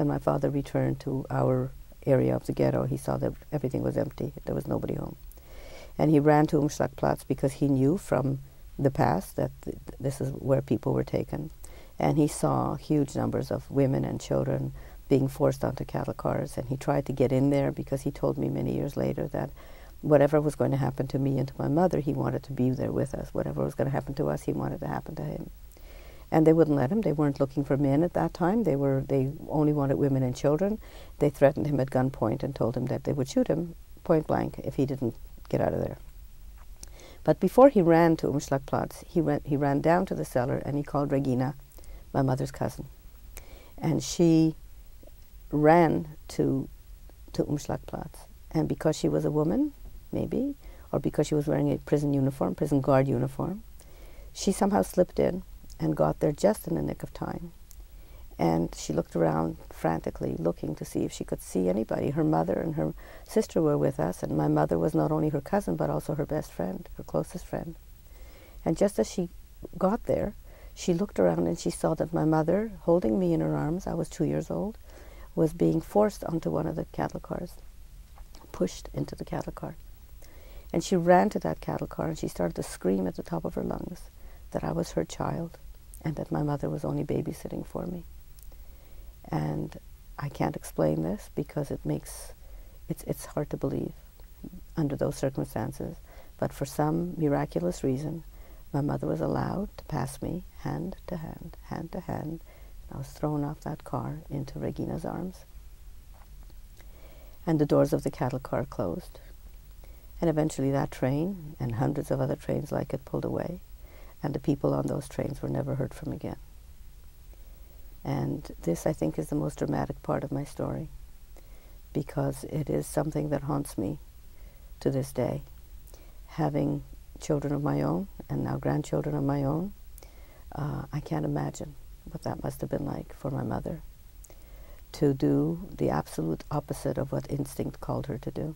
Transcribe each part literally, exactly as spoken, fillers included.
When my father returned to our area of the ghetto, he saw that everything was empty. There was nobody home. And he ran to Umschlagplatz because he knew from the past that th this is where people were taken. And he saw huge numbers of women and children being forced onto cattle cars. And he tried to get in there because he told me many years later that whatever was going to happen to me and to my mother, he wanted to be there with us. Whatever was going to happen to us, he wanted to happen to him. And they wouldn't let him. They weren't looking for men at that time. They were, they only wanted women and children. They threatened him at gunpoint and told him that they would shoot him point blank if he didn't get out of there. But before he ran to Umschlagplatz, he, went, he ran down to the cellar and he called Regina, my mother's cousin. And she ran to, to Umschlagplatz. And because she was a woman, maybe, or because she was wearing a prison uniform, prison guard uniform, she somehow slipped in and got there just in the nick of time. And she looked around frantically, looking to see if she could see anybody. Her mother and her sister were with us, and my mother was not only her cousin, but also her best friend, her closest friend. And just as she got there, she looked around and she saw that my mother, holding me in her arms, I was two years old, was being forced onto one of the cattle cars, pushed into the cattle car. And she ran to that cattle car and she started to scream at the top of her lungs that I was her child, and that my mother was only babysitting for me. And I can't explain this because it makes, it's, it's hard to believe under those circumstances, but for some miraculous reason, my mother was allowed to pass me hand to hand, hand to hand, and I was thrown off that car into Regina's arms. And the doors of the cattle car closed. And eventually that train and hundreds of other trains like it pulled away, and the people on those trains were never heard from again. And this, I think, is the most dramatic part of my story, because it is something that haunts me to this day. Having children of my own, and now grandchildren of my own, uh, I can't imagine what that must have been like for my mother, to do the absolute opposite of what instinct called her to do.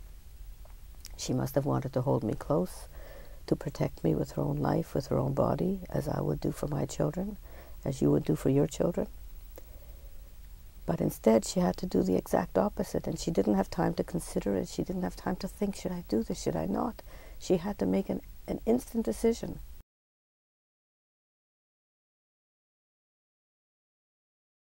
She must have wanted to hold me close, to protect me with her own life, with her own body, as I would do for my children, as you would do for your children. But instead, she had to do the exact opposite, and she didn't have time to consider it. She didn't have time to think, should I do this, should I not? She had to make an, an instant decision.